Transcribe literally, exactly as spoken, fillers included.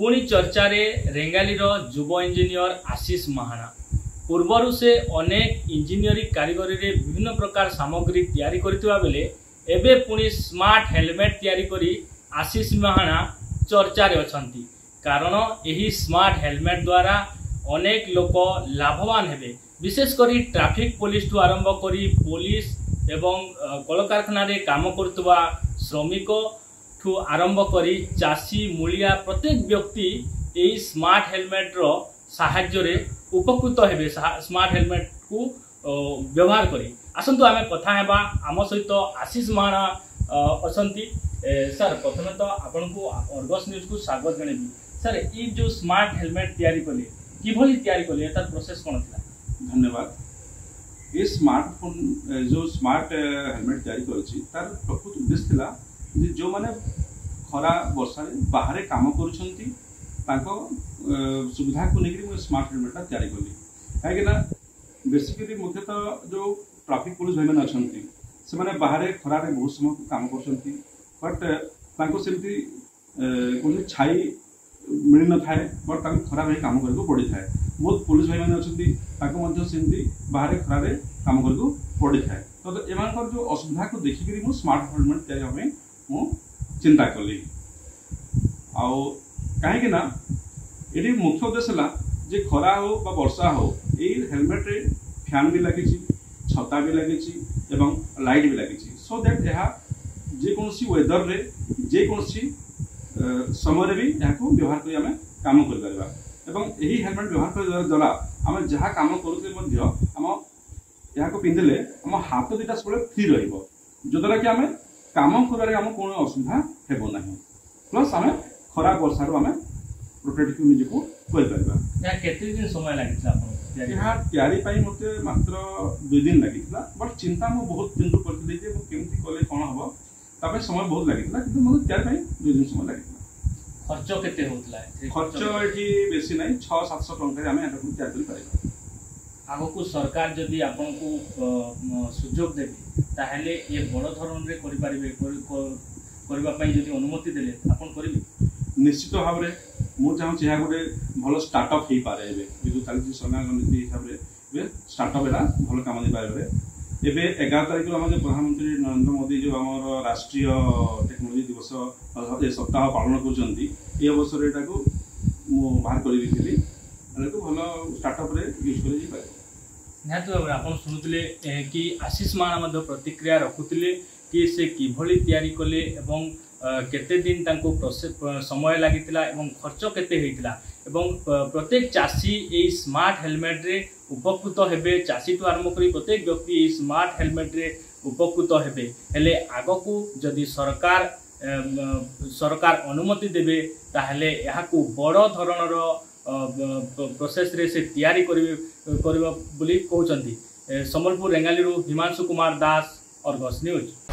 पुणी चर्चार रेंगालीर युव इंजीनियर आशीष महाणा पूर्वर से अनेक इंजीनियरिंग कारीगरी रे विभिन्न प्रकार सामग्री तैयारी करथिबा बेले एबे पुणी स्मार्ट हेलमेट तैयारी करी आशीष महाणा चर्चार अछंती। कारण यही स्मार्ट हेलमेट द्वारा अनेक लोक लाभवान हेबे। विशेषकर ट्राफिक पुलिस ठू आरंभ करी पुलिस एवं कलकारखाना रे काम करतुवा श्रमिक ठू आरंभ करी चाषी मूलिया प्रत्येक व्यक्ति यही स्मार्ट हेलमेट रो सहाय्य रे उपकृत हेबे। स्मार्ट हेलमेट को व्यवहार करी आसंतु आमे कथा हेबा आम सहित आशीष महाणा असंती। सर प्रथम तो आपनको अर्गस न्यूज को स्वागत जणेबी। सर ये जो स्मार्ट हेलमेट तैयारी कले किभली तैयारी कले तार प्रोसेस कोन थिला? धन्यवाद। ये स्मार्टफोन जो स्मार्ट हेलमेट तैयारी करछि तार प्रकृत उद्देश्य थिला जो माने खरा वर्षा बाहर काम करुछंती ताको सुविधा को लेकर स्मार्ट हेलमेटा तैयारी कली। कहीं बेसिकली मुख्यतः जो ट्राफिक पुलिस भाई मैंने अच्छे से बाहर खरारे बहुत समय काम कर बट सेमती कौन छाई मिल न थाए बट खरा रही कम करने को पड़ी थाए। बहुत पुलिस भाई मैंने अच्छा सेमती बाहर खरारे कम करने को पड़ी थाए। तो एम जो असुविधा को देखिकी मुझ स्मार्ट हेलमेट तैयारी मुझे चिंता कली। आ कहीं ये मुख्य उद्देश्य है जे खरा हो बा वर्षा हो ये हेलमेट रे फैन भी लगी छता भी लगी एवं लाइट भी लगी सो दैट यह जेकोसी वेदर रे जेकोसी समय भी यहाँ व्यवहार करें कम कर हेलमेट व्यवहार करने द्वारा आम जहाँ कम कर पिंधिले आम हाथ दुटा सब फ्री रद्वारा कि आम कम कर असुविधा होना प्लस आम खरा वर्षा रू आम प्रोटेक्ट निजको कर समय लगी तैयारी मत मात्र दुई दिन लगी बट चिंता मुझे बहुत दिन करी केमती कले कौन हम ताप समय बहुत लगी कि मतलब तैयारी दुई दिन समय लगी खर्च के खर्च ये बेस ना छः सात सौ टकर आम तैयारी कर आग को सरकार जदि आपन को सुजोग देवे ताहले ये बड़ धरण रे करि पारिबे करबा पई जदि अनुमति देले आपन करिबे? निश्चित भाव में मुझे चाहूँ यहाँ गोटे भल स्टार्टअप हो पारे जो चलती सरकार नीति हिसाब से स्टार्टअप है भल कम दे पारे। एवं एगार तारीख को जो प्रधानमंत्री नरेन्द्र मोदी जो आम राष्ट्रीय टेक्नोलोजी दिवस ए सप्ताह पालन करवसर यहाँ को बाहर करी भल स्टार्टअप यूज कर निहत भाव में आप शुणुते कि आशीष महाणा प्रतिक्रिया रखुले कि से किभली तैयारी कले एवं केते दिन तांको समय लगी एवं खर्च केते होता एवं प्रत्येक चाषी ये स्मार्ट हेलमेट रे उपकृत हेबे। चाषी टू आरंभ कर प्रत्येक व्यक्ति ये स्मार्ट हेलमेट रे उपकृत हेबे। हेले आगो को जदि सरकार सरकार अनुमति देबे ताहले याकू बड़ो धरणर प्रोसेस रे से तैयारी करबे बोली कहउचंती। संबलपुर रेंगालीरू हिमांशु कुमार दास, अर्गस न्यूज।